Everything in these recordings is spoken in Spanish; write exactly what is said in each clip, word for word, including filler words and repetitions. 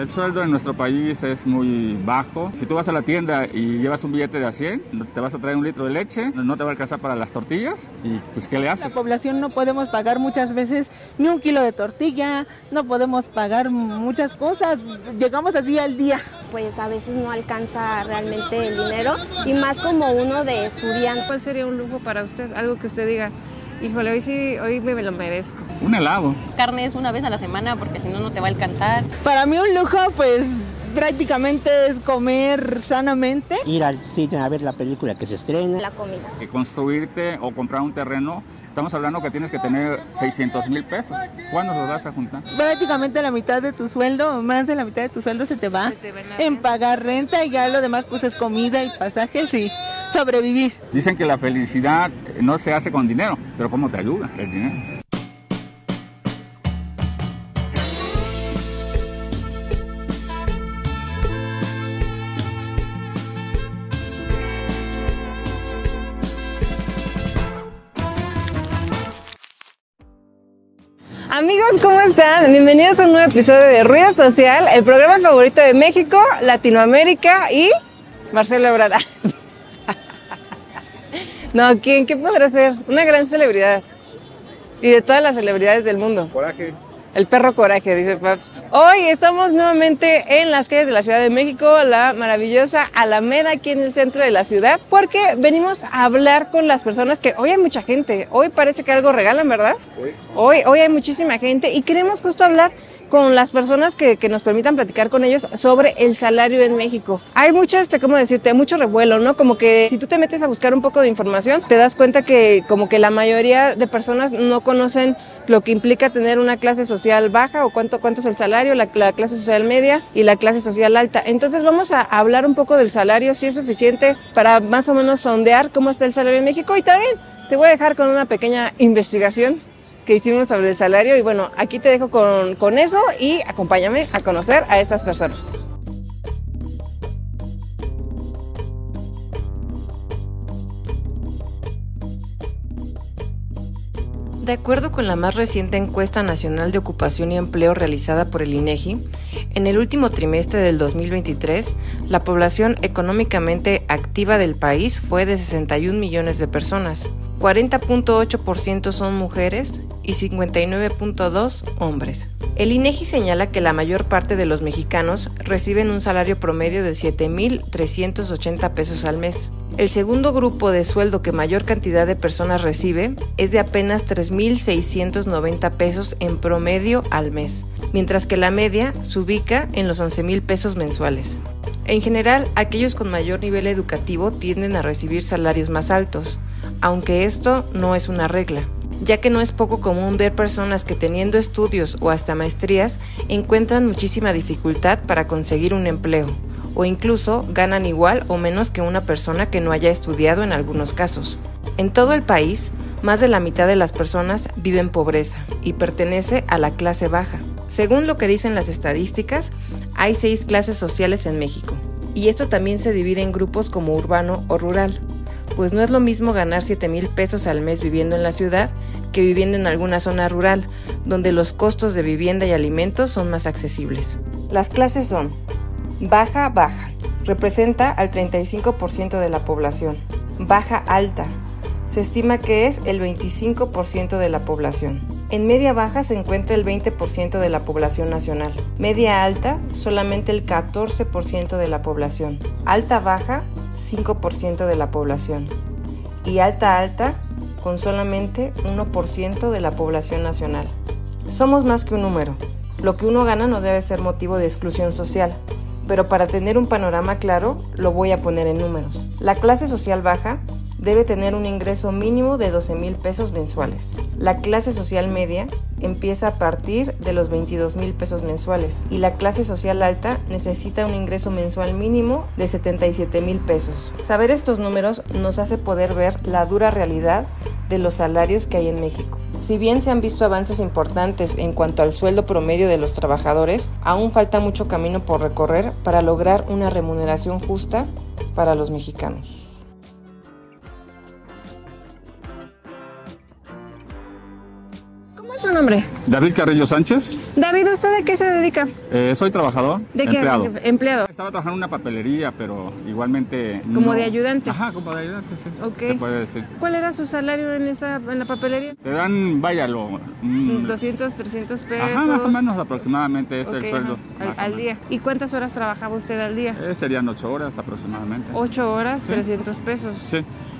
El sueldo en nuestro país es muy bajo. Si tú vas a la tienda y llevas un billete de a cien, te vas a traer un litro de leche, no te va a alcanzar para las tortillas y pues ¿qué le haces? La población no podemos pagar muchas veces ni un kilo de tortilla, no podemos pagar muchas cosas, llegamos así al día. Pues a veces no alcanza realmente el dinero y más como uno de estudiante. ¿Cuál sería un lujo para usted? Algo que usted diga, híjole, hoy sí, hoy me lo merezco. Un helado. Carne es una vez a la semana porque si no, no te va a alcanzar. Para mí un lujo, pues prácticamente es comer sanamente. Ir al cine a ver la película que se estrena. La comida. Y construirte o comprar un terreno, estamos hablando que tienes que tener seiscientos mil pesos. ¿Cuándo los vas a juntar? Prácticamente la mitad de tu sueldo, más de la mitad de tu sueldo se te va. Se te va en pagar renta y ya lo demás pues es comida y pasajes y sobrevivir. Dicen que la felicidad no se hace con dinero, pero ¿cómo te ayuda el dinero? Amigos, ¿cómo están? Bienvenidos a un nuevo episodio de Ruido Social, el programa favorito de México, Latinoamérica y Marcelo Ebrard. No, ¿quién? ¿Qué podrá ser? Una gran celebridad. Y de todas las celebridades del mundo. Coraje. El perro Coraje, dice Paps. Hoy estamos nuevamente en las calles de la Ciudad de México, la maravillosa Alameda, aquí en el centro de la ciudad, porque venimos a hablar con las personas que hoy hay mucha gente. Hoy parece que algo regalan, ¿verdad? Hoy. Hoy, hoy hay muchísima gente y queremos justo hablar con las personas que, que nos permitan platicar con ellos sobre el salario en México. Hay mucho, este, ¿cómo decirte? Mucho revuelo, ¿no? Como que si tú te metes a buscar un poco de información, te das cuenta que como que la mayoría de personas no conocen lo que implica tener una clase social baja o cuánto, cuánto es el salario, la, la clase social media y la clase social alta. Entonces vamos a hablar un poco del salario, si es suficiente para más o menos sondear cómo está el salario en México y también te voy a dejar con una pequeña investigación que hicimos sobre el salario y bueno, aquí te dejo con, con eso y acompáñame a conocer a estas personas. De acuerdo con la más reciente encuesta nacional de ocupación y empleo realizada por el INEGI, en el último trimestre del dos mil veintitrés, la población económicamente activa del país fue de sesenta y un millones de personas. cuarenta punto ocho por ciento son mujeres y cincuenta y nueve punto dos por ciento hombres. El INEGI señala que la mayor parte de los mexicanos reciben un salario promedio de siete mil trescientos ochenta pesos al mes. El segundo grupo de sueldo que mayor cantidad de personas recibe es de apenas tres mil seiscientos noventa pesos en promedio al mes, mientras que la media se ubica en los once mil pesos mensuales. En general, aquellos con mayor nivel educativo tienden a recibir salarios más altos, aunque esto no es una regla, ya que no es poco común ver personas que teniendo estudios o hasta maestrías encuentran muchísima dificultad para conseguir un empleo, o incluso ganan igual o menos que una persona que no haya estudiado en algunos casos. En todo el país, más de la mitad de las personas vive en pobreza y pertenece a la clase baja. Según lo que dicen las estadísticas, hay seis clases sociales en México, y esto también se divide en grupos como urbano o rural. Pues no es lo mismo ganar siete mil pesos al mes viviendo en la ciudad que viviendo en alguna zona rural, donde los costos de vivienda y alimentos son más accesibles. Las clases son baja-baja, representa al treinta y cinco por ciento de la población. Baja-alta, se estima que es el veinticinco por ciento de la población. En media-baja se encuentra el veinte por ciento de la población nacional. Media-alta, solamente el catorce por ciento de la población. Alta-baja, cinco por ciento de la población y alta-alta con solamente uno por ciento de la población nacional. Somos más que un número. Lo que uno gana no debe ser motivo de exclusión social, pero para tener un panorama claro lo voy a poner en números. La clase social baja debe tener un ingreso mínimo de doce mil pesos mensuales. La clase social media empieza a partir de los veintidós mil pesos mensuales y la clase social alta necesita un ingreso mensual mínimo de setenta y siete mil pesos. Saber estos números nos hace poder ver la dura realidad de los salarios que hay en México. Si bien se han visto avances importantes en cuanto al sueldo promedio de los trabajadores, aún falta mucho camino por recorrer para lograr una remuneración justa para los mexicanos. nombre? David Carrillo Sánchez. David, ¿usted a qué se dedica? Eh, soy trabajador. ¿De qué? Empleado. Empleado. Estaba trabajando en una papelería, pero igualmente... ¿Como no... de ayudante? Ajá, como de ayudante, sí. Okay. Se puede decir. ¿Cuál era su salario en esa en la papelería? Te dan, váyalo... Mmm, doscientos, trescientos pesos. Ajá, más o menos aproximadamente eso, okay, el sueldo. Al, al día. ¿Y cuántas horas trabajaba usted al día? Eh, serían ocho horas aproximadamente. ¿Ocho horas? Sí. trescientos pesos. Sí.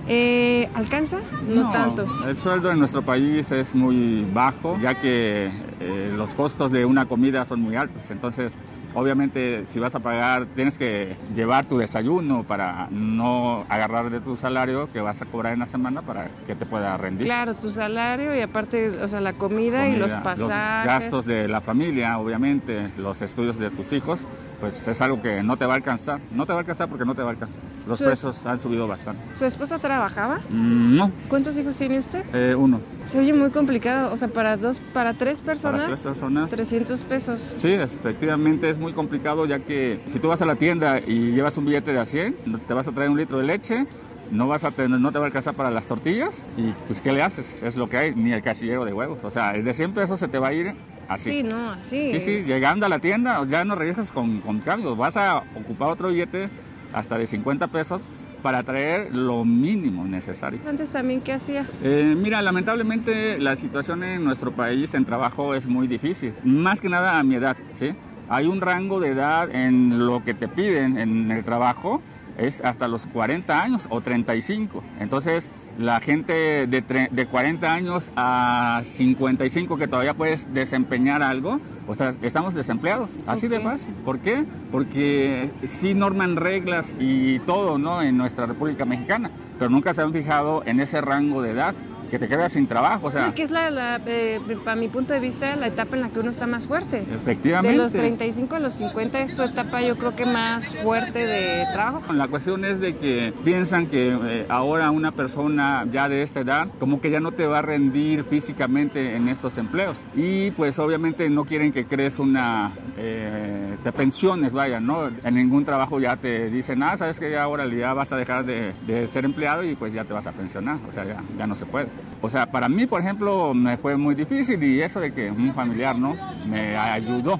Eh, ¿Alcanza? No, no tanto. El sueldo en nuestro país es muy bajo, ya que eh, los costos de una comida son muy altos. Entonces, obviamente, si vas a pagar, tienes que llevar tu desayuno para no agarrar de tu salario que vas a cobrar en la semana para que te pueda rendir. Claro, tu salario y aparte, o sea, la comida, comida y los pasajes. Los gastos de la familia, obviamente, los estudios de tus hijos, pues es algo que no te va a alcanzar. No te va a alcanzar porque no te va a alcanzar. Los su, precios han subido bastante. ¿Su esposa trabajaba? No. ¿Cuántos hijos tiene usted? Eh, uno. Se oye muy complicado, o sea, para dos, para tres personas, para tres personas trescientos pesos. Sí, efectivamente es muy complicado, ya que si tú vas a la tienda y llevas un billete de a cien, te vas a traer un litro de leche, no vas a tener, no te va a alcanzar para las tortillas y pues ¿qué le haces? Es lo que hay, ni el casillero de huevos, o sea, el de cien pesos se te va a ir así. Sí, no, así. Sí, sí, llegando a la tienda ya no regresas con, con cambios, vas a ocupar otro billete hasta de cincuenta pesos para traer lo mínimo necesario. ¿Antes también qué hacía? Eh, mira, lamentablemente la situación en nuestro país en trabajo es muy difícil, más que nada a mi edad, ¿sí? Hay un rango de edad en lo que te piden en el trabajo, es hasta los cuarenta años o treinta y cinco. Entonces, la gente de, de cuarenta años a cincuenta y cinco que todavía puedes desempeñar algo, o sea, estamos desempleados, así okay. de fácil. ¿Por qué? Porque sí norman reglas y todo, ¿no?, en nuestra República Mexicana, pero nunca se han fijado en ese rango de edad, que te quedas sin trabajo, o sea... Sí, que es la, la eh, para mi punto de vista, la etapa en la que uno está más fuerte. Efectivamente. De los treinta y cinco a los cincuenta es tu etapa, yo creo que más fuerte de trabajo. La cuestión es de que piensan que eh, ahora una persona ya de esta edad, como que ya no te va a rendir físicamente en estos empleos. Y pues obviamente no quieren que crees una... Eh, te pensiones, vaya, ¿no? En ningún trabajo ya te dicen, ah, sabes que ya ahora ya vas a dejar de, de ser empleado y pues ya te vas a pensionar, o sea, ya, ya no se puede. O sea, para mí, por ejemplo, me fue muy difícil y eso de que un familiar, ¿no?, me ayudó.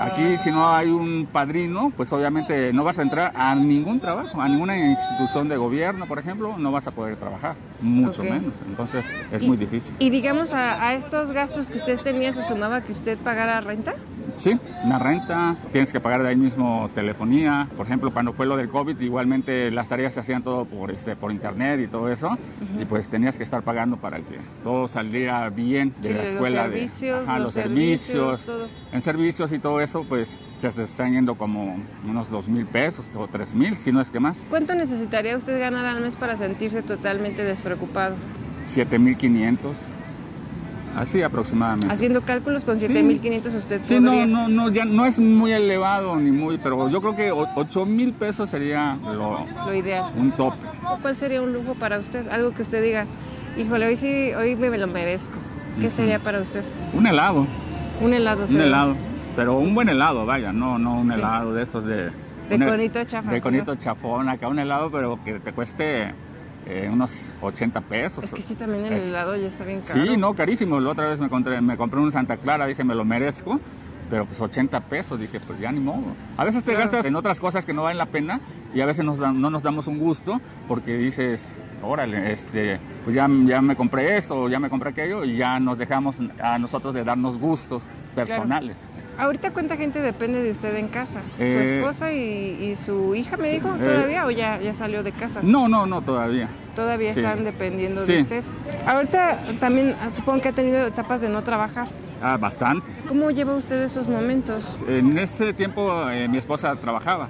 Aquí, si no hay un padrino, pues obviamente no vas a entrar a ningún trabajo, a ninguna institución de gobierno, por ejemplo, no vas a poder trabajar, mucho okay. menos. Entonces, es muy difícil. ¿Y digamos, a, a estos gastos que usted tenía, se sumaba que usted pagara renta? Sí, una renta, tienes que pagar de ahí mismo telefonía. Por ejemplo, cuando fue lo del COVID, igualmente las tareas se hacían todo por, este, por internet y todo eso. Uh-huh. Y pues tenías que estar pagando para que todo saliera bien de sí, la escuela. Los servicios, de, ajá, los, los servicios, servicios en servicios y todo eso, pues se están yendo como unos dos mil pesos o tres mil, si no es que más. ¿Cuánto necesitaría usted ganar al mes para sentirse totalmente despreocupado? siete mil quinientos. Así aproximadamente. Haciendo cálculos con siete mil quinientos sí. usted sí, podría... Sí, no, no, no, ya no es muy elevado ni muy, pero yo creo que ocho mil pesos sería lo, lo ideal. Un tope. ¿Cuál sería un lujo para usted? Algo que usted diga, híjole, hoy sí, hoy me lo merezco. ¿Qué uh-huh. sería para usted? Un helado. Un helado, sí. Un helado, pero un buen helado, vaya, no, no un helado sí. de esos de... De un, conito chafón. De conito chafón, acá un helado, pero que te cueste... Eh, unos ochenta pesos. Es que sí, también el es, helado ya está bien caro. Sí, no, carísimo. La otra vez me compré, me compré un Santa Clara, dije, me lo merezco, pero pues ochenta pesos, dije, pues ya ni modo. A veces te claro. gastas en otras cosas que no valen la pena y a veces nos da, no nos damos un gusto porque dices, órale, este, pues ya, ya me compré esto, ya me compré aquello y ya nos dejamos a nosotros de darnos gustos personales. Claro. ¿Ahorita cuánta gente depende de usted en casa? Eh, ¿Su esposa y, y su hija, me sí, dijo, todavía eh, o ya, ya salió de casa? No, no, no, todavía. Todavía sí. están dependiendo sí. de usted. Ahorita también supongo que ha tenido etapas de no trabajar. Ah, bastante. ¿Cómo lleva usted esos momentos? En ese tiempo eh, mi esposa trabajaba.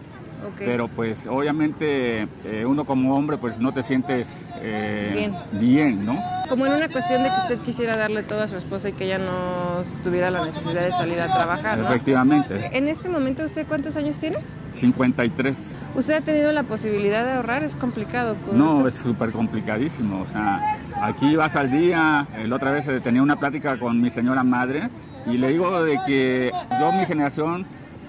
Okay. Pero pues obviamente eh, uno como hombre pues no te sientes eh, bien. bien, ¿no? Como en una cuestión de que usted quisiera darle todo a su esposa y que ella no tuviera la necesidad de salir a trabajar, ¿no? Efectivamente. En este momento, ¿usted cuántos años tiene? cincuenta y tres. ¿Usted ha tenido la posibilidad de ahorrar? ¿Es complicado? ¿Cómo? No, es súper complicadísimo, o sea, aquí vas al día. La otra vez tenía una plática con mi señora madre y le digo de que yo, mi generación,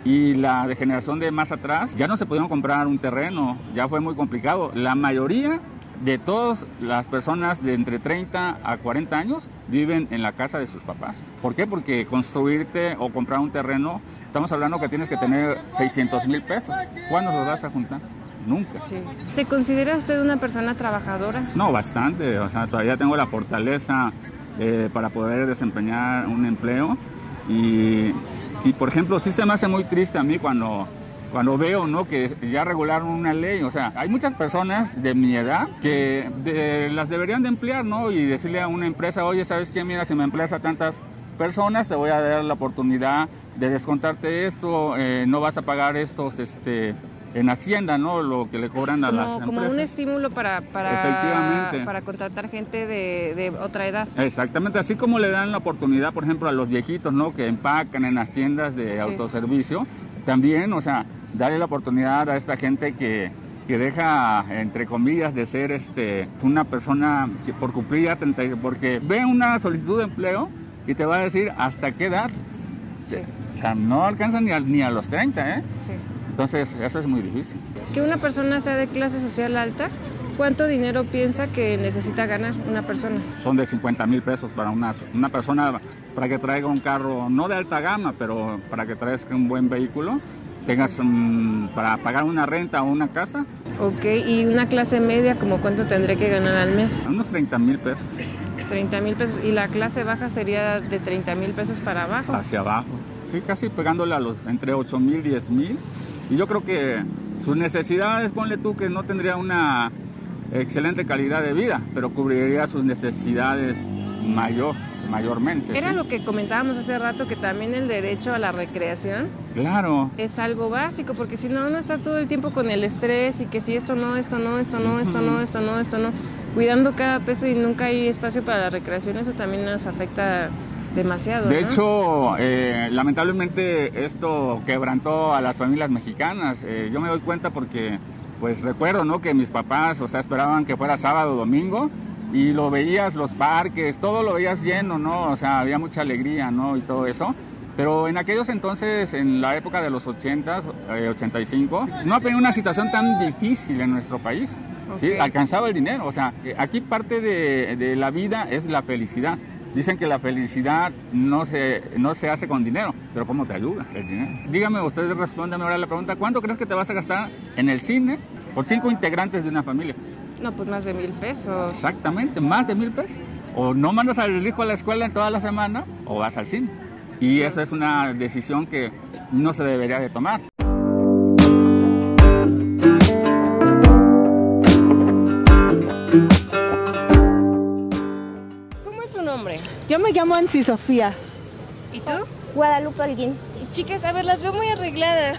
y la de generación de más atrás ya no se pudieron comprar un terreno, ya fue muy complicado. La mayoría de todas las personas de entre treinta a cuarenta años viven en la casa de sus papás. ¿Por qué? Porque construirte o comprar un terreno, estamos hablando que tienes que tener seiscientos mil pesos. ¿Cuándo los vas a juntar? Nunca. Sí. ¿Se considera usted una persona trabajadora? No, bastante. O sea, todavía tengo la fortaleza eh, para poder desempeñar un empleo. Y, y, por ejemplo, sí se me hace muy triste a mí cuando... Cuando veo, ¿no?, que ya regularon una ley, o sea, hay muchas personas de mi edad que de, las deberían de emplear, ¿no? Y decirle a una empresa, oye, ¿sabes qué? Mira, si me empleas a tantas personas, te voy a dar la oportunidad de descontarte esto, eh, no vas a pagar estos, este... en Hacienda, ¿no?, lo que le cobran a como, las empresas. Como un estímulo para, para, para contratar gente de, de otra edad. Exactamente, así como le dan la oportunidad, por ejemplo, a los viejitos, ¿no?, que empacan en las tiendas de sí. autoservicio, también, o sea, darle la oportunidad a esta gente que, que deja, entre comillas, de ser este, una persona que por cumplir ya treinta, porque ve una solicitud de empleo y te va a decir hasta qué edad. Sí. O sea, no alcanza ni a, ni a los treinta, ¿eh? Sí. Entonces, eso es muy difícil. Que una persona sea de clase social alta, ¿cuánto dinero piensa que necesita ganar una persona? Son de cincuenta mil pesos para una, una persona, para que traiga un carro, no de alta gama, pero para que traigas un buen vehículo, tengas um, para pagar una renta o una casa. Ok, y una clase media, ¿como cuánto tendré que ganar al mes? Unos treinta mil pesos. treinta mil pesos, y la clase baja sería de treinta mil pesos para abajo. Hacia abajo, sí, casi pegándole a los entre ocho mil, diez mil. Y yo creo que sus necesidades, ponle tú que no tendría una excelente calidad de vida, pero cubriría sus necesidades mayor, mayormente. Era ¿sí? lo que comentábamos hace rato, que también el derecho a la recreación claro. es algo básico, porque si no, uno está todo el tiempo con el estrés y que si esto no, esto no, esto no, esto no, esto no, esto no, cuidando cada peso y nunca hay espacio para la recreación, eso también nos afecta demasiado. De ¿no? hecho, eh, lamentablemente esto quebrantó a las familias mexicanas. Eh, yo me doy cuenta porque, pues recuerdo, ¿no?, que mis papás, o sea, esperaban que fuera sábado o domingo y lo veías, los parques, todo lo veías lleno, ¿no? O sea, había mucha alegría, ¿no? Y todo eso. Pero en aquellos entonces, en la época de los ochentas, eh, ochenta y cinco, no había una situación tan difícil en nuestro país. Okay. ¿Sí? Alcanzaba el dinero. O sea, aquí parte de, de la vida es la felicidad. Dicen que la felicidad no se, no se hace con dinero, pero ¿cómo te ayuda el dinero? Dígame, ustedes respóndame ahora la pregunta, ¿cuánto crees que te vas a gastar en el cine por cinco integrantes de una familia? No, pues más de mil pesos. Exactamente, más de mil pesos. O no mandas al hijo a la escuela en toda la semana, o vas al cine. Y esa es una decisión que no se debería de tomar. Yo me llamo Ansi Sofía. ¿Y tú? Guadalupe Alguín. Chicas, a ver, las veo muy arregladas.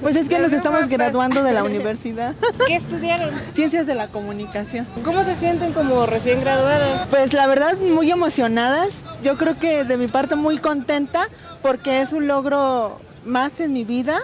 Pues es que nos estamos graduando de la universidad. ¿Qué estudiaron? Ciencias de la comunicación. ¿Cómo se sienten como recién graduadas? Pues la verdad, muy emocionadas. Yo creo que de mi parte muy contenta porque es un logro más en mi vida.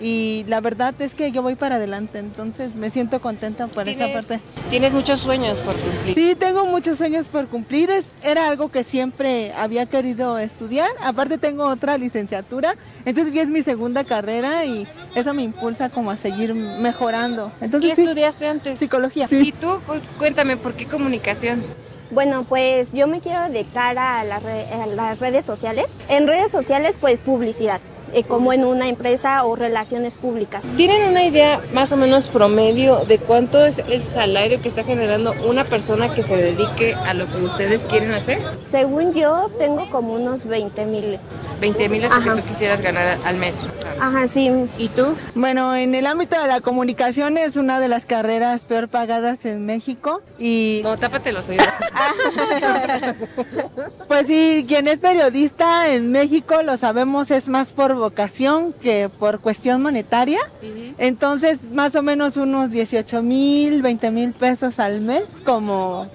Y la verdad es que yo voy para adelante, entonces me siento contenta por esa parte. Tienes muchos sueños por cumplir. Sí, tengo muchos sueños por cumplir. Es, era algo que siempre había querido estudiar. Aparte tengo otra licenciatura, entonces ya es mi segunda carrera y eso me impulsa como a seguir mejorando. Entonces, ¿qué estudiaste antes? Psicología. Sí. ¿Y tú? Cuéntame, ¿por qué comunicación? Bueno, pues yo me quiero dedicar a las, re a las redes sociales. En redes sociales, pues publicidad. Como en una empresa o relaciones públicas. ¿Tienen una idea más o menos promedio de cuánto es el salario que está generando una persona que se dedique a lo que ustedes quieren hacer? Según yo, tengo como unos veinte mil. veinte mil es lo que tú quisieras ganar al mes. Ajá, sí. ¿Y tú? Bueno, en el ámbito de la comunicación es una de las carreras peor pagadas en México y... No, tápate los oídos. Pues sí, quien es periodista en México, lo sabemos, es más por vocación que por cuestión monetaria. Uh-huh. Entonces, más o menos unos dieciocho mil, veinte mil pesos al mes como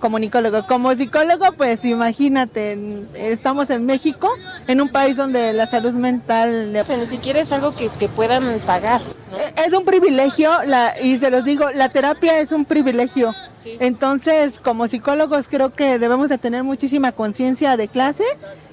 comunicólogo. Como psicólogo, pues imagínate, estamos en México, en un país donde la salud mental... O sea, ni siquiera es algo que, que puedan pagar. ¿no? Es un privilegio, la, y se los digo, la terapia es un privilegio. Sí. Entonces, como psicólogos creo que debemos de tener muchísima conciencia de clase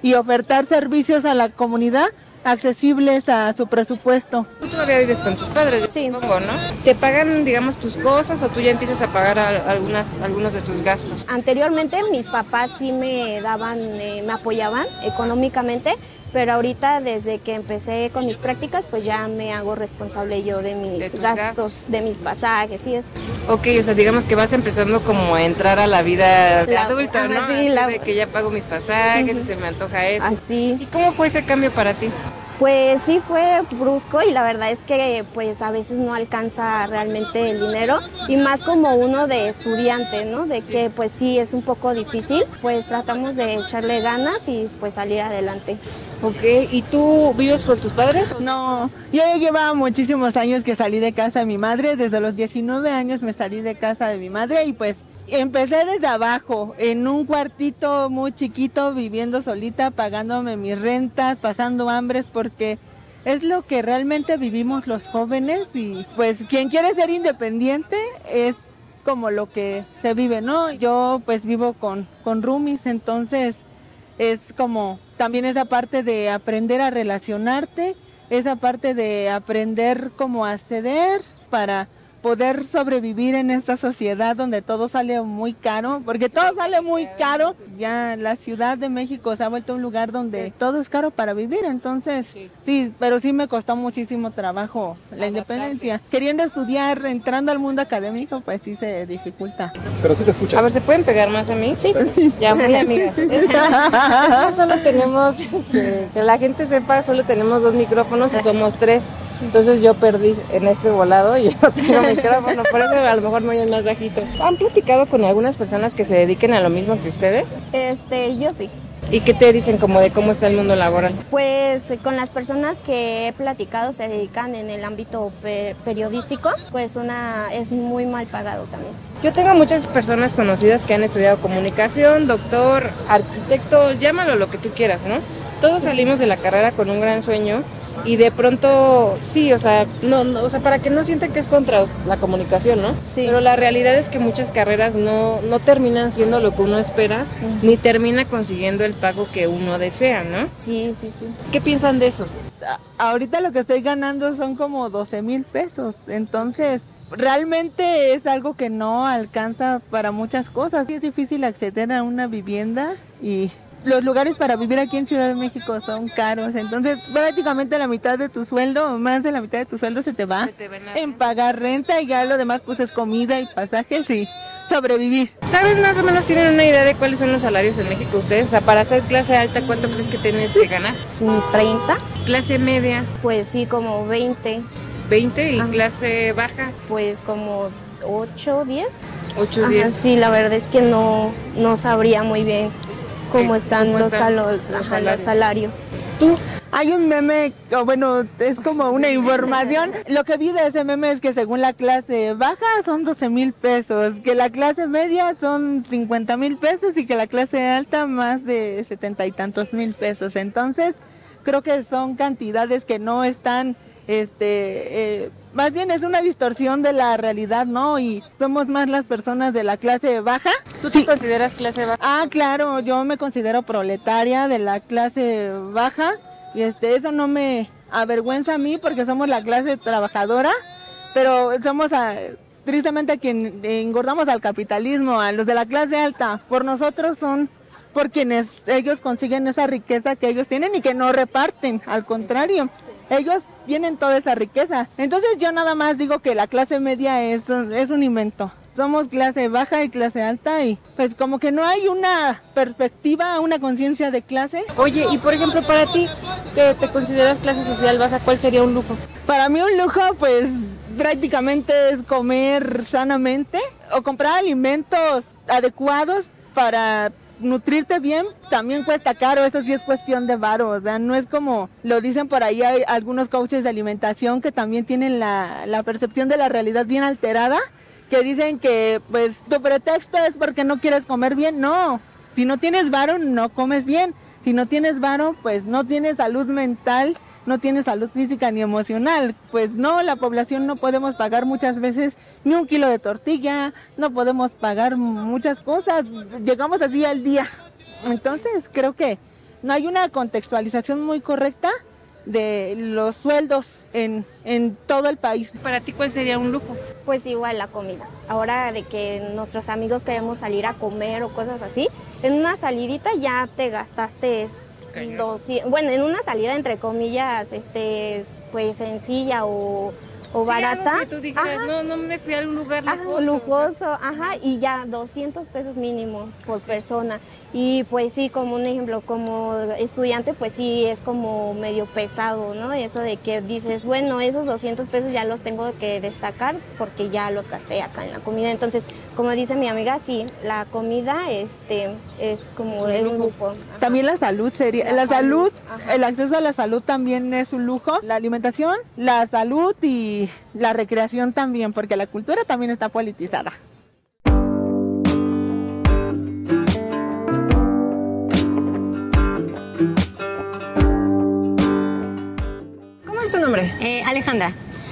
y ofertar servicios a la comunidad accesibles a su presupuesto. Tú todavía vives con tus padres, sí. Poco, ¿no? ¿Te pagan, digamos, tus cosas o tú ya empiezas a pagar a, a algunas, algunos de tus gastos? Anteriormente mis papás sí me daban, eh, me apoyaban económicamente, pero ahorita desde que empecé con mis prácticas, pues ya me hago responsable yo de mis ¿De gastos, gastos, de mis pasajes, sí es. Ok, o sea, digamos que vas empezando como a entrar a la vida la, adulta, ajá, ¿no? Sí, la... de que ya pago mis pasajes, uh-huh. Se me antoja esto. Así. ¿Y cómo fue ese cambio para ti? Pues sí fue brusco y la verdad es que pues a veces no alcanza realmente el dinero y más como uno de estudiante, ¿no? De que pues sí es un poco difícil, pues tratamos de echarle ganas y pues salir adelante. Ok, ¿y tú vives con tus padres? No, yo llevaba muchísimos años que salí de casa de mi madre, desde los diecinueve años me salí de casa de mi madre y pues empecé desde abajo, en un cuartito muy chiquito, viviendo solita, pagándome mis rentas, pasando hambres, porque es lo que realmente vivimos los jóvenes y pues quien quiere ser independiente es como lo que se vive, ¿no? Yo pues vivo con, con roomies, entonces es como también esa parte de aprender a relacionarte, esa parte de aprender cómo a ceder para poder sobrevivir en esta sociedad donde todo sale muy caro, porque todo sale muy caro. Ya la Ciudad de México se ha vuelto un lugar donde sí. Todo es caro para vivir, entonces sí. sí, pero sí me costó muchísimo trabajo la, la independencia. Bastante. Queriendo estudiar, entrando al mundo académico, pues sí se dificulta. Pero sí te escucha. A ver, ¿se pueden pegar más a mí? Sí. Ya, muy amigas. Solo tenemos, este, que la gente sepa, solo tenemos dos micrófonos y somos tres. Entonces yo perdí en este volado y yo no tengo micrófono, por eso a lo mejor me oyen más bajito. ¿Han platicado con algunas personas que se dediquen a lo mismo que ustedes? Este, yo sí. ¿Y qué te dicen como de cómo está el mundo laboral? Pues con las personas que he platicado se dedican en el ámbito per periodístico, pues una es muy mal pagado también. Yo tengo muchas personas conocidas que han estudiado comunicación, doctor, arquitecto, llámalo lo que tú quieras, ¿no? Todos salimos de la carrera con un gran sueño. Y de pronto, sí, o sea, no, no, o sea, para que no sientan que es contra la comunicación, ¿no? Sí. Pero la realidad es que muchas carreras no, no terminan siendo lo que uno espera, uh-huh. Ni termina consiguiendo el pago que uno desea, ¿no? Sí, sí, sí. ¿Qué piensan de eso? A- ahorita lo que estoy ganando son como doce mil pesos, entonces realmente es algo que no alcanza para muchas cosas. Es difícil acceder a una vivienda y... los lugares para vivir aquí en Ciudad de México son caros, entonces prácticamente la mitad de tu sueldo, más de la mitad de tu sueldo se te va se te en pagar renta y ya lo demás pues es comida y pasajes y sobrevivir. ¿Sabes más o menos, tienen una idea de cuáles son los salarios en México ustedes? O sea, para hacer clase alta, ¿cuánto crees que tienes que ganar? treinta. ¿Clase media? Pues sí, como veinte. ¿veinte? ¿Y ajá. Clase baja? Pues como ocho, diez. ocho, diez. Sí, la verdad es que no, no sabría muy bien. ¿Cómo están, ¿Cómo están los, salo, los, salarios. los salarios? ¿Tú? Hay un meme, o bueno, es como una información. Lo que vi de ese meme es que según la clase baja son doce mil pesos, que la clase media son cincuenta mil pesos y que la clase alta más de setenta y tantos mil pesos. Entonces, creo que son cantidades que no están, este... Eh, más bien es una distorsión de la realidad, ¿no? Y somos más las personas de la clase baja. ¿Tú te sí. consideras clase baja? Ah, claro, yo me considero proletaria de la clase baja y este eso no me avergüenza a mí porque somos la clase trabajadora, pero somos a, tristemente a quien engordamos al capitalismo, a los de la clase alta. Por nosotros son por quienes ellos consiguen esa riqueza que ellos tienen y que no reparten, al contrario. Ellos tienen toda esa riqueza. Entonces yo nada más digo que la clase media es, es un invento. Somos clase baja y clase alta y pues como que no hay una perspectiva, una conciencia de clase. Oye, y por ejemplo para ti, que te consideras clase social baja, ¿cuál sería un lujo? Para mí un lujo pues prácticamente es comer sanamente o comprar alimentos adecuados para... nutrirte bien también cuesta caro, eso sí es cuestión de varo, o sea, no es como lo dicen por ahí, hay algunos coaches de alimentación que también tienen la, la percepción de la realidad bien alterada, que dicen que pues tu pretexto es porque no quieres comer bien, no, si no tienes varo no comes bien, si no tienes varo pues no tienes salud mental no tiene salud física ni emocional. Pues no, la población no podemos pagar muchas veces ni un kilo de tortilla, no podemos pagar muchas cosas, llegamos así al día. Entonces creo que no hay una contextualización muy correcta de los sueldos en, en todo el país. ¿Para ti cuál sería un lujo? Pues igual la comida. Ahora de que nuestros amigos queremos salir a comer o cosas así, en una salidita ya te gastaste doscientos, bueno, en una salida entre comillas, este, pues sencilla o, o sí, barata. Que tú digas, ajá, no, no me fui a un lugar lujoso. Ajá, lujoso, o sea, ajá, y ya doscientos pesos mínimo por persona. Y pues sí, como un ejemplo, como estudiante, pues sí es como medio pesado, ¿no? Eso de que dices, bueno, esos doscientos pesos ya los tengo que destacar porque ya los gasté acá en la comida. Entonces, como dice mi amiga, sí, la comida este, es como es un lujo. Lujo. También la salud sería, la, la salud, salud el acceso a la salud también es un lujo. La alimentación, la salud y la recreación también, porque la cultura también está politizada. Eh, Alejandra.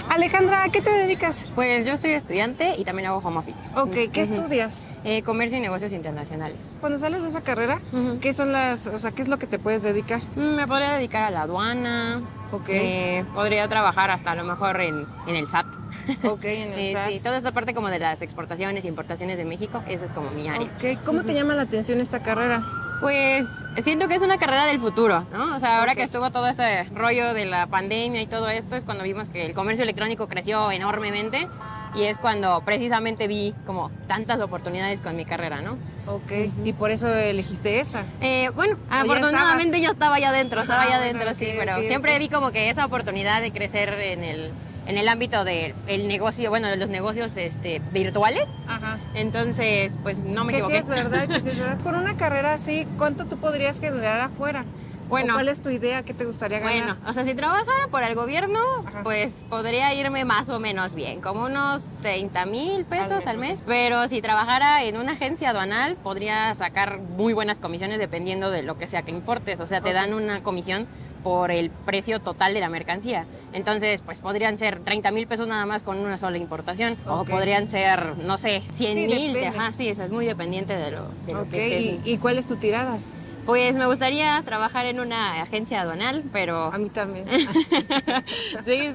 Alejandra, ¿a qué te dedicas? Pues yo soy estudiante y también hago home office. Ok, ¿qué uh-huh. estudias? Eh, comercio y negocios internacionales. Cuando sales de esa carrera, uh-huh. ¿qué son las, o sea, qué es lo que te puedes dedicar? Me podría dedicar a la aduana. Ok. Eh, podría trabajar hasta a lo mejor en, en el S A T. Ok, en el eh, S A T. Sí, toda esta parte como de las exportaciones e importaciones de México, esa es como mi área. Ok, ¿cómo uh-huh. te llama la atención esta carrera? Pues siento que es una carrera del futuro, ¿no? O sea, ahora que estuvo todo este rollo de la pandemia y todo esto, es cuando vimos que el comercio electrónico creció enormemente y es cuando precisamente vi como tantas oportunidades con mi carrera, ¿no? Ok, uh-huh. ¿y por eso elegiste esa? Eh, bueno, afortunadamente ya estaba ya adentro, estaba ya adentro, ah, bueno, sí, okay, pero okay, siempre okay. vi como que esa oportunidad de crecer en el... en el ámbito del el negocio, bueno, de los negocios este, virtuales. Ajá. Entonces, pues no me equivoqué. Que sí es verdad, que sí es verdad. Con una carrera así, ¿cuánto tú podrías generar afuera? Bueno, ¿cuál es tu idea? ¿Qué te gustaría ganar? Bueno, o sea, si trabajara por el gobierno, ajá, pues podría irme más o menos bien, como unos treinta mil pesos al mes. Pero si trabajara en una agencia aduanal, podría sacar muy buenas comisiones dependiendo de lo que sea que importes. O sea, te okay. dan una comisión por el precio total de la mercancía. Entonces, pues podrían ser treinta mil pesos nada más con una sola importación. Okay. O podrían ser, no sé, cien mil. Sí, ajá, sí, eso es muy dependiente de lo, de lo okay. que estés. ¿Y, ¿Y cuál es tu tirada? Pues me gustaría trabajar en una agencia aduanal, pero... A mí también. Sí,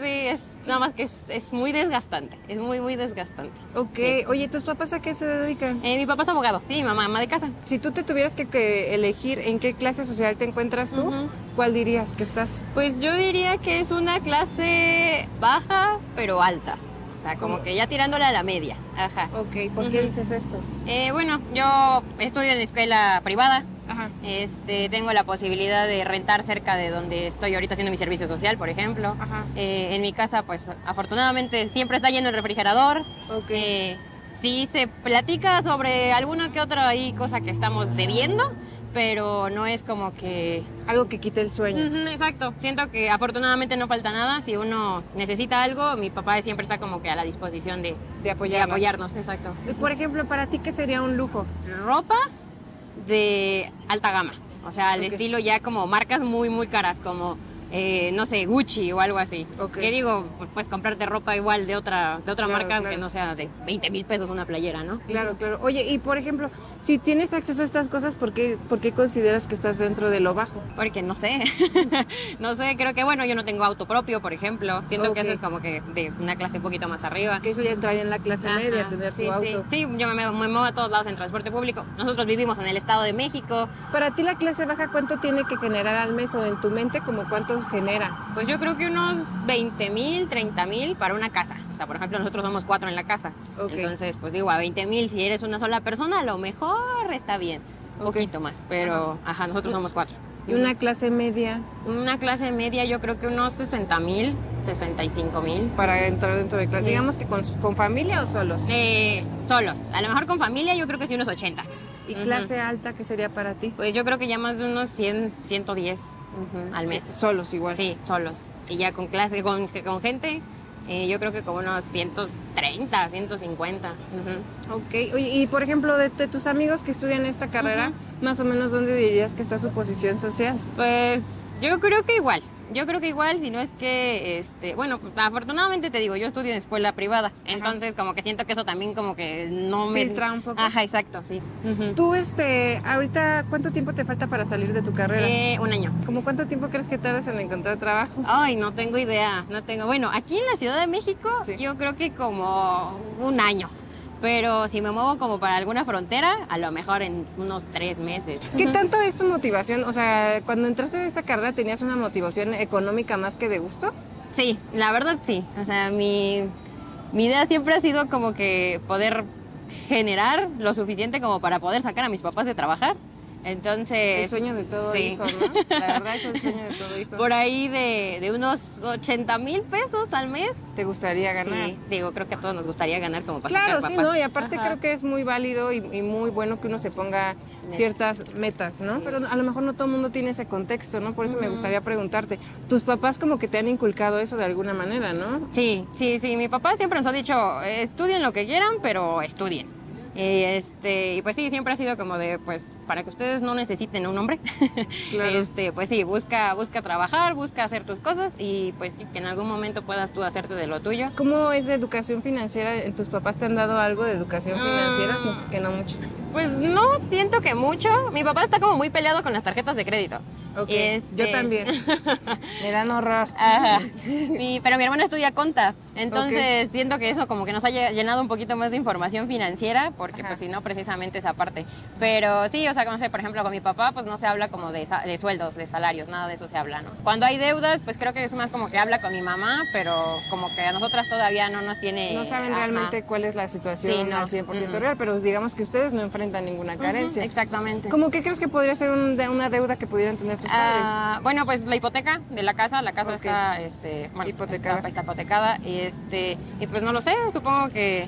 sí, es nada más que es, es muy desgastante, es muy, muy desgastante. Ok, sí. Oye, ¿tus papás a qué se dedican? Eh, mi papá es abogado, sí, mamá, mamá de casa. Si tú te tuvieras que, que elegir en qué clase social te encuentras tú, uh-huh. ¿cuál dirías que estás? Pues yo diría que es una clase baja, pero alta. O sea, como que ya tirándola a la media, ajá. Ok, ¿por qué uh-huh. dices esto? Eh, bueno, yo estudio en escuela privada. Ajá. Este, tengo la posibilidad de rentar cerca de donde estoy ahorita haciendo mi servicio social, por ejemplo. Eh, en mi casa, pues, afortunadamente, siempre está lleno el refrigerador. Okay. Eh, sí se platica sobre alguna que otra ahí cosa que estamos debiendo, pero no es como que... algo que quite el sueño. Uh-huh, exacto. Siento que afortunadamente no falta nada. Si uno necesita algo, mi papá siempre está como que a la disposición de, de, de apoyarnos. Exacto. Y por ejemplo, ¿para ti qué sería un lujo? Ropa de alta gama, o sea, al okay. estilo ya como marcas muy muy caras, como eh, no sé, Gucci o algo así. Okay. Que digo, pues comprarte ropa igual de otra de otra claro, marca claro. que no sea de veinte mil pesos una playera, ¿no? Claro, claro. Oye, y por ejemplo, si tienes acceso a estas cosas, ¿por qué, por qué consideras que estás dentro de lo bajo? Porque no sé, no sé, creo que bueno, yo no tengo auto propio, por ejemplo. Siento okay. que eso es como que de una clase un poquito más arriba. Que eso ya entraría en la clase ajá, media, tener sí, su auto. Sí, sí, yo me, me muevo a todos lados en transporte público. Nosotros vivimos en el Estado de México. Para ti la clase baja, ¿cuánto tiene que generar al mes o en tu mente como cuánto genera? Pues yo creo que unos veinte mil, treinta mil para una casa. O sea, por ejemplo, nosotros somos cuatro en la casa. Okay. Entonces, pues digo, a veinte mil, si eres una sola persona, a lo mejor está bien. Un okay. poquito más, pero ajá, ajá nosotros somos cuatro. ¿Y una clase media? Una clase media yo creo que unos sesenta mil, sesenta y cinco mil. Para entrar dentro de clase. Sí. Digamos que con, con familia o solos. Eh, solos. A lo mejor con familia yo creo que sí unos ochenta. ¿Y clase uh-huh. alta qué sería para ti? Pues yo creo que ya más de unos cien, ciento diez uh-huh. al mes. Solos igual. Sí, solos. Y ya con clase, con, con gente, eh, yo creo que como unos ciento treinta, ciento cincuenta. Uh-huh. Ok. Oye, y por ejemplo, de, de tus amigos que estudian esta carrera, uh-huh. más o menos, ¿dónde dirías que está su posición social? Pues yo creo que igual. yo creo que igual, si no es que, este, bueno, afortunadamente te digo, yo estudio en escuela privada, ajá, entonces como que siento que eso también como que no me... Filtra un poco. Ajá, exacto, sí. Uh-huh. Tú, este, ahorita, ¿cuánto tiempo te falta para salir de tu carrera? Eh, un año. ¿Cómo cuánto tiempo crees que tardas en encontrar trabajo? Ay, no tengo idea, no tengo... Bueno, aquí en la Ciudad de México, sí, yo creo que como un año. Pero si me muevo como para alguna frontera, a lo mejor en unos tres meses. ¿Qué tanto es tu motivación? O sea, cuando entraste en esta carrera, ¿tenías una motivación económica más que de gusto? Sí, la verdad sí. O sea, mi, mi idea siempre ha sido como que poder generar lo suficiente como para poder sacar a mis papás de trabajar. Entonces... El sueño de todo, sí, hijo, ¿no? La verdad es el sueño de todo hijo. Por ahí de, de unos ochenta mil pesos al mes. ¿Te gustaría ganar? Sí, digo, creo que a todos nos gustaría ganar como para claro, sacar sí, papás. ¿No? Y aparte, ajá, creo que es muy válido y, y muy bueno que uno se ponga ciertas metas, ¿no? Sí. Pero a lo mejor no todo el mundo tiene ese contexto, ¿no? Por eso uh-huh, me gustaría preguntarte, tus papás como que te han inculcado eso de alguna manera, ¿no? Sí, sí, sí. Mi papá siempre nos ha dicho, estudien lo que quieran, pero estudien. Y este, pues sí, siempre ha sido como de, pues, para que ustedes no necesiten un hombre, claro, este, pues sí, busca, busca trabajar, busca hacer tus cosas y pues que en algún momento puedas tú hacerte de lo tuyo. ¿Cómo es de educación financiera? ¿Tus papás te han dado algo de educación financiera? Mm, ¿sientes que no mucho? Pues no siento que mucho. Mi papá está como muy peleado con las tarjetas de crédito. Okay. Este... Yo también. Me dan horror. Ajá. Mi, pero mi hermana estudia conta, entonces okay, siento que eso como que nos ha llenado un poquito más de información financiera, porque ajá, pues si no precisamente esa parte. Pero sí, o sea, no sé, por ejemplo, con mi papá pues no se habla como de, de sueldos, de salarios, nada de eso se habla, ¿no? Cuando hay deudas, pues creo que es más como que habla con mi mamá, pero como que a nosotras todavía no nos tiene... No saben ajá, realmente cuál es la situación sí, no, al cien por ciento uh-huh, real, pero digamos que ustedes no enfrentan ninguna carencia. Uh-huh, exactamente. ¿Cómo qué crees que podría ser un, de una deuda que pudieran tener? Ah, bueno, pues la hipoteca de la casa, la casa okay, está, este, bueno, hipotecada. Está, está hipotecada y este, y pues no lo sé, supongo que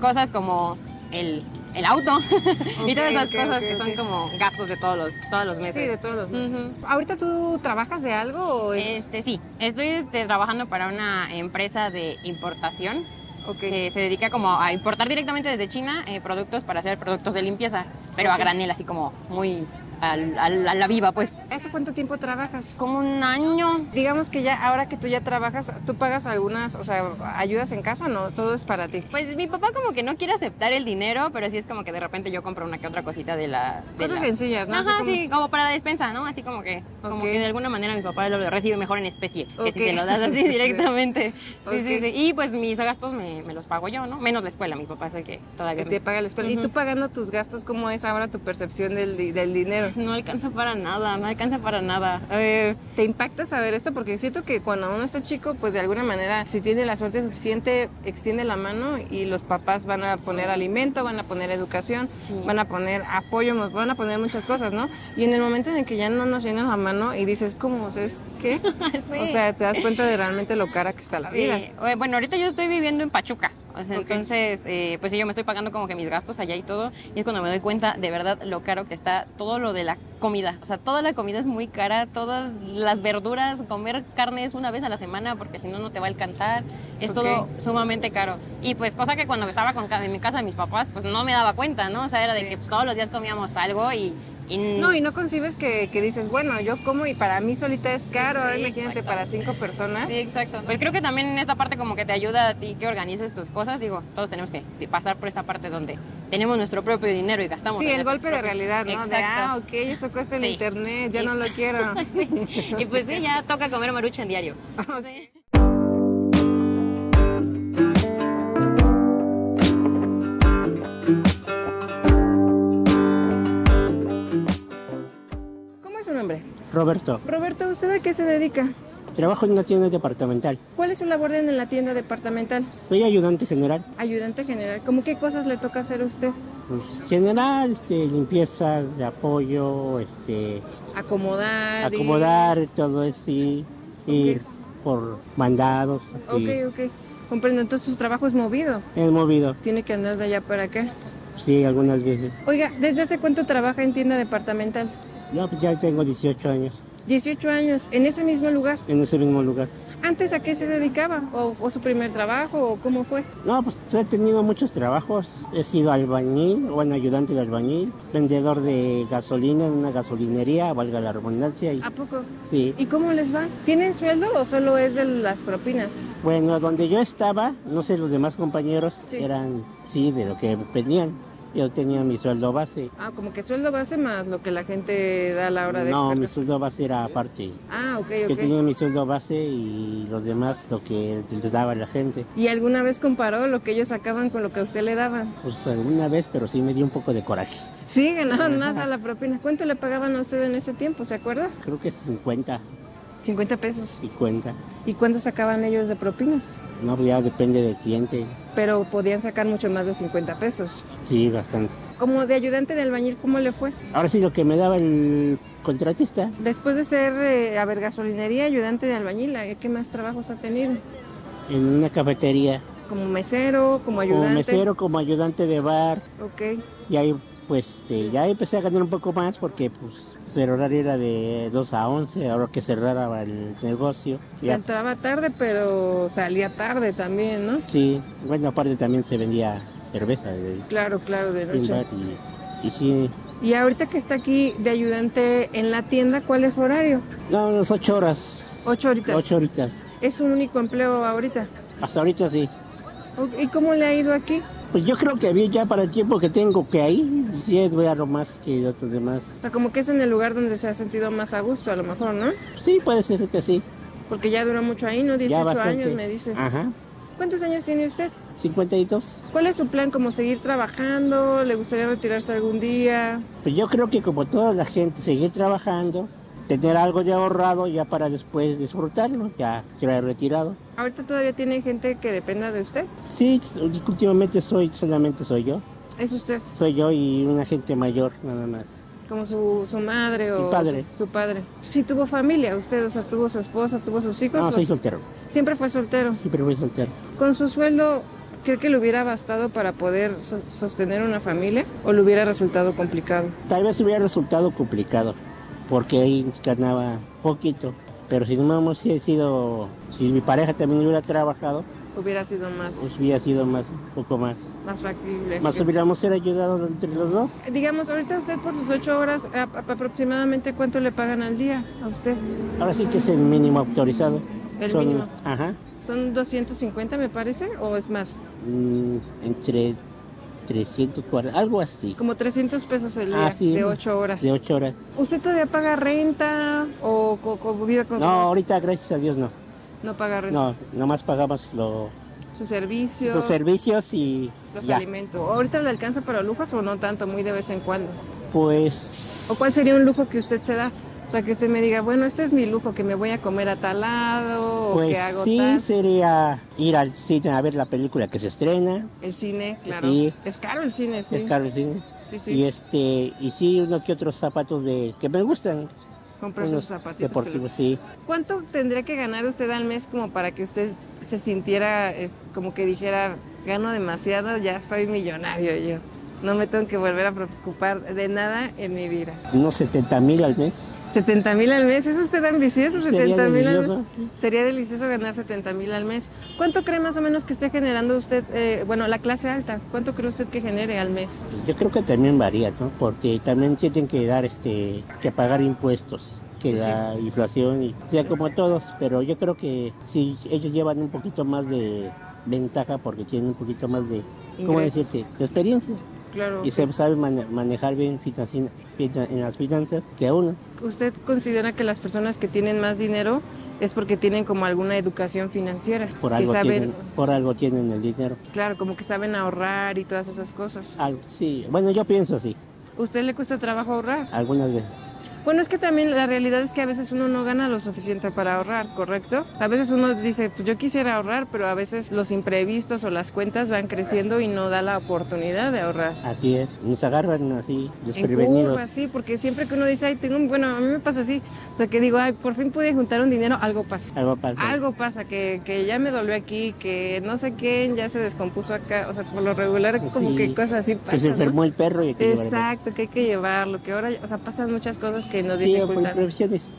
cosas como el, el auto okay, y todas esas okay, cosas okay, que okay, son como gastos de todos los, todos los meses. Sí, de todos los meses. Uh-huh. ¿Ahorita tú trabajas de algo? O es... Este, sí, estoy este, trabajando para una empresa de importación. Okay. Que se dedica como a importar directamente desde China eh, productos para hacer productos de limpieza, pero okay, a granel, así como muy al, al, a la viva, pues. ¿Hace cuánto tiempo trabajas? Como un año. Digamos que ya, ahora que tú ya trabajas, ¿tú pagas algunas, o sea, ayudas en casa o no? Todo es para ti. Pues mi papá como que no quiere aceptar el dinero, pero sí es como que de repente yo compro una que otra cosita de la... De cosas la... sencillas, ¿no? Ajá, como... sí, como para la despensa, ¿no? Así como que, okay, como que de alguna manera mi papá lo recibe mejor en especie, okay, que si te lo das así directamente. Sí, okay, sí, sí. Y pues mis gastos me... me los pago yo, ¿no? Menos la escuela, mi papá es el que todavía... Que te paga la escuela. Uh-huh. ¿Y tú pagando tus gastos, cómo es ahora tu percepción del, del dinero? No alcanza para nada, no alcanza para nada. Eh, ¿Te impacta saber esto? Porque siento que cuando uno está chico, pues de alguna manera, si tiene la suerte suficiente, extiende la mano y los papás van a poner sí, alimento, van a poner educación, sí, van a poner apoyo, van a poner muchas cosas, ¿no? Y en el momento en el que ya no nos llenan la mano y dices, ¿cómo? O sea, ¿qué? Sí. O sea, te das cuenta de realmente lo cara que está la vida. Sí. Bueno, ahorita yo estoy viviendo en Pachuca. Chuca. O sea, okay, entonces, eh, pues yo me estoy pagando como que mis gastos allá y todo, y es cuando me doy cuenta de verdad lo caro que está todo lo de la comida. O sea, toda la comida es muy cara, todas las verduras, comer carne es una vez a la semana porque si no, no te va a alcanzar. Es okay, todo sumamente caro. Y pues cosa que cuando estaba con, en mi casa de mis papás, pues no me daba cuenta, ¿no? O sea, era de sí, que pues, todos los días comíamos algo y... In... No, y no concibes que, que dices, bueno, yo como y para mí solita es caro, sí, imagínate para cinco personas. Sí, exacto. Pues creo que también en esta parte como que te ayuda a ti que organices tus cosas, digo, todos tenemos que pasar por esta parte donde tenemos nuestro propio dinero y gastamos. Sí, el golpe de realidad, ¿no? Exacto. De, ah, ok, esto cuesta en sí, internet, ya y... no lo quiero. Sí. Y pues sí, ya toca comer marucha en diario. Sí. Roberto. Roberto, ¿usted a qué se dedica? Trabajo en una tienda departamental. ¿Cuál es su labor en la tienda departamental? Soy ayudante general. Ayudante general. ¿Cómo qué cosas le toca hacer a usted? Pues general, este, limpieza, de apoyo, este... Acomodar. Acomodar, y... todo eso, y okay, ir por mandados, así. Ok, ok. Comprendo, entonces su trabajo es movido. Es movido. Tiene que andar de allá para acá. Sí, algunas veces. Oiga, ¿desde hace cuánto trabaja en tienda departamental? No, pues ya tengo dieciocho años. dieciocho años, ¿en ese mismo lugar? En ese mismo lugar. ¿Antes a qué se dedicaba? ¿O fue su primer trabajo? ¿O cómo fue? No, pues he tenido muchos trabajos. He sido albañil, bueno, ayudante de albañil, vendedor de gasolina en una gasolinería, valga la redundancia. Y... ¿A poco? Sí. ¿Y cómo les va? ¿Tienen sueldo o solo es de las propinas? Bueno, donde yo estaba, no sé, los demás compañeros sí. eran, sí, de lo que pedían. Yo tenía mi sueldo base. Ah, como que sueldo base más lo que la gente da a la hora de... No, mi sueldo base era aparte. Ah, ok, ok. Yo tenía mi sueldo base y los demás lo que les daba la gente. ¿Y alguna vez comparó lo que ellos sacaban con lo que a usted le daban? Pues alguna vez, pero sí me dio un poco de coraje. Sí, ganaban más a la propina. ¿Cuánto le pagaban a usted en ese tiempo, se acuerda? Creo que cincuenta. ¿cincuenta pesos? cincuenta. ¿Y cuánto sacaban ellos de propinas? No, ya depende del cliente. Pero podían sacar mucho más de cincuenta pesos. Sí, bastante. Como de ayudante de albañil, ¿cómo le fue? Ahora sí, lo que me daba el contratista. Después de ser, eh, a ver, gasolinería, ayudante de albañil, ¿qué más trabajos ha tenido? En una cafetería. ¿Como mesero, como ayudante? Como mesero, como ayudante de bar. Ok. Y ahí... Pues este, ya empecé a ganar un poco más porque pues el horario era de dos a once, ahora que cerraba el negocio. Se entraba tarde, pero salía tarde también, ¿no? Sí, bueno, aparte también se vendía cerveza. De, claro, claro, de noche. Y, y sí. Y ahorita que está aquí de ayudante en la tienda, ¿cuál es su horario? No, unas ocho horas. ¿Ocho horitas? Ocho horitas. ¿Es un único empleo ahorita? Hasta ahorita sí. ¿Y cómo le ha ido aquí? Pues yo creo que bien ya para el tiempo que tengo que ahí, sí voy a lo más que otros demás. O sea, como que es en el lugar donde se ha sentido más a gusto a lo mejor, ¿no? Sí, puede ser que sí. Porque ya duró mucho ahí, ¿no? dieciocho años me dice. Ajá. ¿Cuántos años tiene usted? cincuenta y dos. ¿Cuál es su plan? ¿Como seguir trabajando? ¿Le gustaría retirarse algún día? Pues yo creo que como toda la gente, seguir trabajando, tener algo ya ahorrado ya para después disfrutarlo, ya que lo he retirado. ¿Ahorita todavía tiene gente que dependa de usted? Sí, últimamente soy, solamente soy yo. ¿Es usted? Soy yo y una gente mayor, nada más. ¿Como su, su madre o...? Mi padre. Su, su padre. ¿Sí tuvo familia usted? O sea, ¿tuvo su esposa, tuvo sus hijos? No, o... soy soltero. ¿Siempre fue soltero? Siempre fui soltero. ¿Con su sueldo cree que le hubiera bastado para poder so sostener una familia o le hubiera resultado complicado? Tal vez hubiera resultado complicado. Porque ahí ganaba poquito, pero si no hubiese sido, si mi pareja también hubiera trabajado, hubiera sido más, hubiera sido más, un poco más, más factible, más hubiéramos ser ayudados entre los dos. Digamos, ahorita usted por sus ocho horas, a, a, aproximadamente ¿cuánto le pagan al día a usted? Ahora sí que es el mínimo autorizado. El Son, mínimo. Ajá. Son doscientos cincuenta me parece, o es más. Mm, entre trescientos cuarenta, algo así. Como trescientos pesos el día, ah, sí, de ocho horas. De ocho horas. ¿Usted todavía paga renta o, o, o vive con...? No, ahorita gracias a Dios no. ¿No paga renta? No, nomás pagamos lo... Sus servicios. Sus servicios y... Los ya. alimentos. ¿Ahorita le alcanza para lujos o no tanto, muy de vez en cuando? Pues... ¿O cuál sería un lujo que usted se da? O sea, que usted me diga, bueno, este es mi lujo, que me voy a comer a tal lado, pues o que hago sí, tal. Sería ir al cine a ver la película que se estrena. El cine, claro. Sí. Es caro el cine, sí. Es caro el cine. Sí, sí. Y, este, y sí, uno que otros zapatos de que me gustan. Comprar sus zapatitos. Deportivos, que... sí. ¿Cuánto tendría que ganar usted al mes como para que usted se sintiera, eh, como que dijera, gano demasiado, ya soy millonario yo? No me tengo que volver a preocupar de nada en mi vida. Unos setenta mil al mes. ¿setenta mil al mes? ¿Es usted ambicioso? setenta mil al mes. Sería delicioso ganar setenta mil al mes. ¿Cuánto cree más o menos que esté generando usted, eh, bueno, la clase alta? ¿Cuánto cree usted que genere al mes? Pues yo creo que también varía, ¿no? Porque también tienen que dar, este, que pagar impuestos, que sí, la sí. inflación, y, o sea, como todos. Pero yo creo que si ellos llevan un poquito más de ventaja porque tienen un poquito más de, ¿cómo Ingresos. decirte? De experiencia. Claro, y okay. se sabe mane manejar bien en las finanzas que uno. ¿Usted considera que las personas que tienen más dinero es porque tienen como alguna educación financiera? Por algo, que saben... tienen, por algo tienen el dinero. Claro, como que saben ahorrar y todas esas cosas. Al, sí, bueno, yo pienso así. ¿Usted le cuesta trabajo ahorrar? Algunas veces. Bueno, es que también la realidad es que a veces uno no gana lo suficiente para ahorrar, ¿correcto? A veces uno dice, pues yo quisiera ahorrar, pero a veces los imprevistos o las cuentas van creciendo y no da la oportunidad de ahorrar. Así es, nos agarran así, desprevenidos. En curva, sí, porque siempre que uno dice, ay, tengo un... bueno, a mí me pasa así, o sea, que digo, ay, por fin pude juntar un dinero, algo pasa. Algo pasa. Algo pasa, que, que ya me dolió aquí, que no sé quién, ya se descompuso acá, o sea, por lo regular, como sí, que cosas así pasan. Que se enfermó, ¿no? El perro y hay que... Exacto, llevarlo. que hay que llevarlo, que ahora, o sea, pasan muchas cosas que... Que nos sí, dificultan. Por imprevisiones.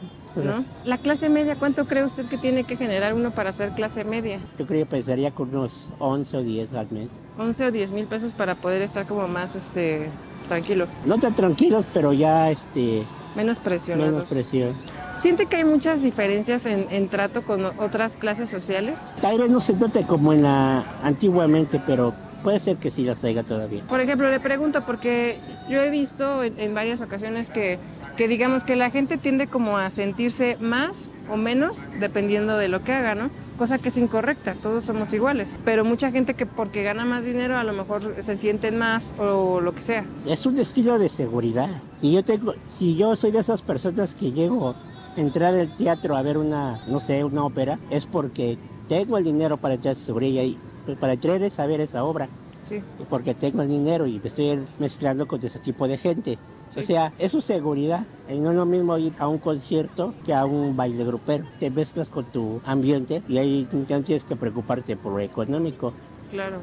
¿no? La clase media, ¿cuánto cree usted que tiene que generar uno para ser clase media? Yo creo que pensaría con unos once o diez al mes. once o diez mil pesos para poder estar como más este, tranquilo. No tan tranquilos, pero ya este, menos presionados. Menos presión. ¿Siente que hay muchas diferencias en, en trato con otras clases sociales? Tal vez no se note como en la antiguamente, pero puede ser que sí las haya todavía. Por ejemplo, le pregunto porque yo he visto en, en varias ocasiones que, que digamos que la gente tiende como a sentirse más o menos dependiendo de lo que haga, ¿no? Cosa que es incorrecta, todos somos iguales. Pero mucha gente que porque gana más dinero a lo mejor se sienten más o lo que sea. Es un estilo de seguridad. Si yo tengo, si yo soy de esas personas que llego a entrar al teatro a ver una, no sé, una ópera, es porque tengo el dinero para entrar sobre ella y para entrar es a ver esa obra. Sí. Porque tengo el dinero y me estoy mezclando con ese tipo de gente. Sí. O sea, es su seguridad. Y no es lo mismo ir a un concierto que a un baile grupero. Te mezclas con tu ambiente y ahí no tienes que preocuparte por lo económico. Claro,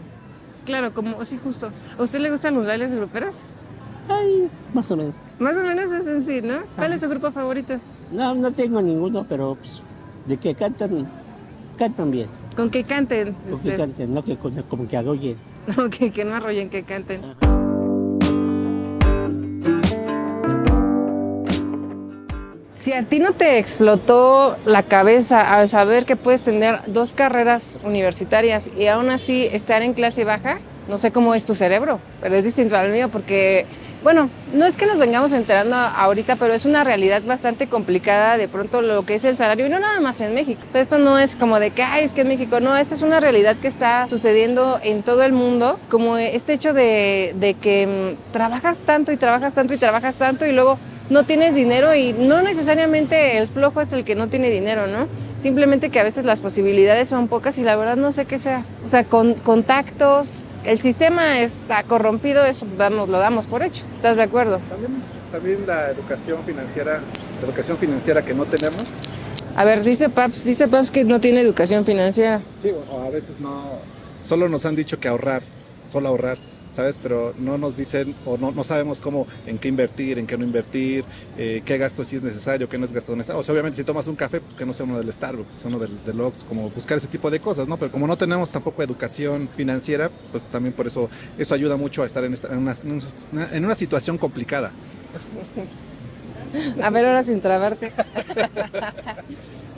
claro, como sí, justo. ¿A usted le gustan los bailes gruperos? Ay, más o menos. Más o menos es en sí, ¿no? ¿Cuál ah. es su grupo favorito? No, no tengo ninguno, pero pues, de que cantan, cantan bien. Con que canten. Con usted. que canten, no que con, con que arrollen. No, okay, que no arrollen, que canten. Ajá. Si a ti no te explotó la cabeza al saber que puedes tener dos carreras universitarias y aún así estar en clase baja, no sé cómo es tu cerebro, pero es distinto al mío porque, bueno, no es que nos vengamos enterando ahorita, pero es una realidad bastante complicada de pronto lo que es el salario, y no nada más en México. O sea, esto no es como de que, ay, es que en México, no, esta es una realidad que está sucediendo en todo el mundo, como este hecho de, de que mmm, trabajas tanto y trabajas tanto y trabajas tanto y luego no tienes dinero, y no necesariamente el flojo es el que no tiene dinero, ¿no? Simplemente que a veces las posibilidades son pocas y la verdad no sé qué sea. O sea, con contactos, el sistema está corrompido, eso vamos, lo damos por hecho. ¿Estás de acuerdo? También, también la educación financiera, la educación financiera que no tenemos. A ver, dice Paps, dice Paps que no tiene educación financiera. Sí, o a veces no, solo nos han dicho que ahorrar, solo ahorrar. ¿Sabes? Pero no nos dicen o no, no sabemos cómo, en qué invertir, en qué no invertir, eh, qué gasto sí es necesario, qué no es gasto necesario. O sea, obviamente si tomas un café, pues que no sea uno del Starbucks, uno del, del Ox, como buscar ese tipo de cosas, ¿no? Pero como no tenemos tampoco educación financiera, pues también por eso, eso ayuda mucho a estar en, esta, en, una, en una situación complicada. A ver, ahora sin trabarte.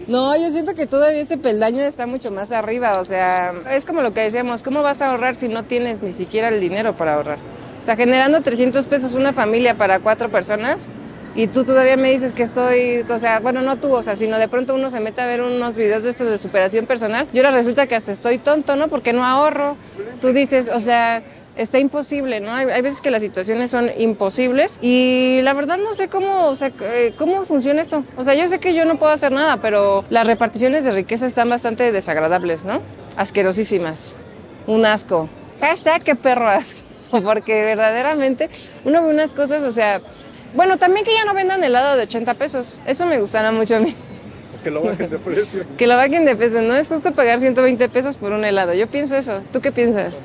No, yo siento que todavía ese peldaño está mucho más arriba, o sea, es como lo que decíamos, ¿cómo vas a ahorrar si no tienes ni siquiera el dinero para ahorrar? O sea, generando trescientos pesos una familia para cuatro personas, y tú todavía me dices que estoy, o sea, bueno, no tú, o sea, sino de pronto uno se mete a ver unos videos de estos de superación personal, y ahora resulta que hasta estoy tonto, ¿no? Porque no ahorro. Tú dices, o sea, está imposible, ¿no? Hay, hay veces que las situaciones son imposibles y la verdad no sé cómo, o sea, cómo funciona esto. O sea, yo sé que yo no puedo hacer nada, pero las reparticiones de riqueza están bastante desagradables, ¿no? Asquerosísimas. Un asco. Hashtag que perro asco. Porque verdaderamente uno ve unas cosas, o sea... Bueno, también que ya no vendan helado de ochenta pesos. Eso me gustaba mucho a mí. Que lo bajen de precio. Que lo bajen de peso. No es justo pagar ciento veinte pesos por un helado. Yo pienso eso. ¿Tú qué piensas?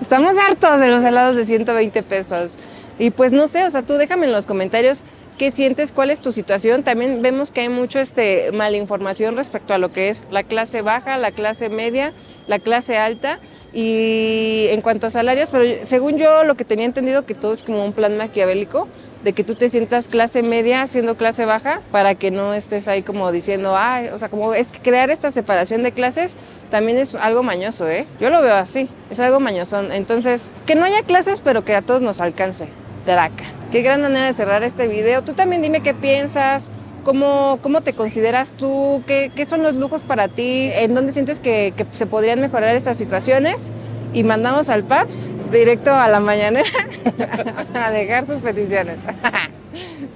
Estamos hartos de los helados de ciento veinte pesos. Y pues no sé, o sea, tú déjame en los comentarios qué sientes, cuál es tu situación. También vemos que hay mucho este, mala información respecto a lo que es la clase baja, la clase media, la clase alta. Y en cuanto a salarios, pero según yo lo que tenía entendido que todo es como un plan maquiavélico, de que tú te sientas clase media siendo clase baja para que no estés ahí como diciendo, ay, o sea, como es que crear esta separación de clases también es algo mañoso, ¿eh? Yo lo veo así, es algo mañosón. Entonces, que no haya clases, pero que a todos nos alcance. Draca. Qué gran manera de cerrar este video. Tú también dime qué piensas. ¿Cómo, ¿Cómo te consideras tú? ¿Qué, ¿Qué son los lujos para ti? ¿En dónde sientes que, que se podrían mejorar estas situaciones? Y mandamos al Paps directo a la mañanera a dejar sus peticiones.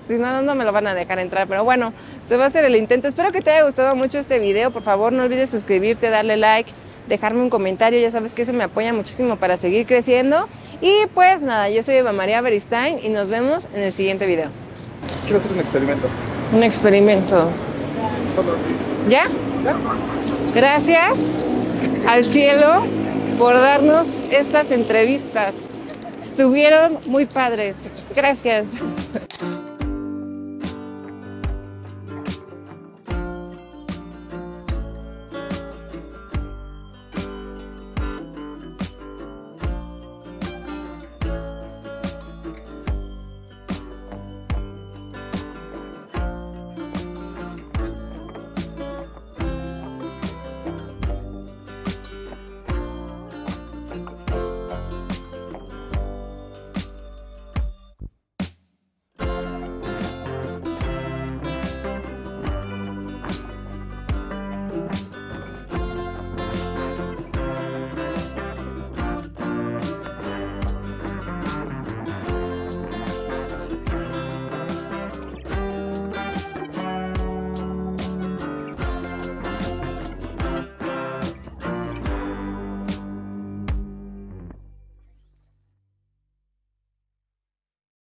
Si no, no me lo van a dejar entrar, pero bueno, se va a hacer el intento. Espero que te haya gustado mucho este video. Por favor, no olvides suscribirte, darle like, dejarme un comentario. Ya sabes que eso me apoya muchísimo para seguir creciendo. Y pues nada, yo soy Eva María Beristain y nos vemos en el siguiente video. Quiero hacer un experimento. Un experimento. ¿Ya? Gracias al cielo por darnos estas entrevistas. Estuvieron muy padres. Gracias.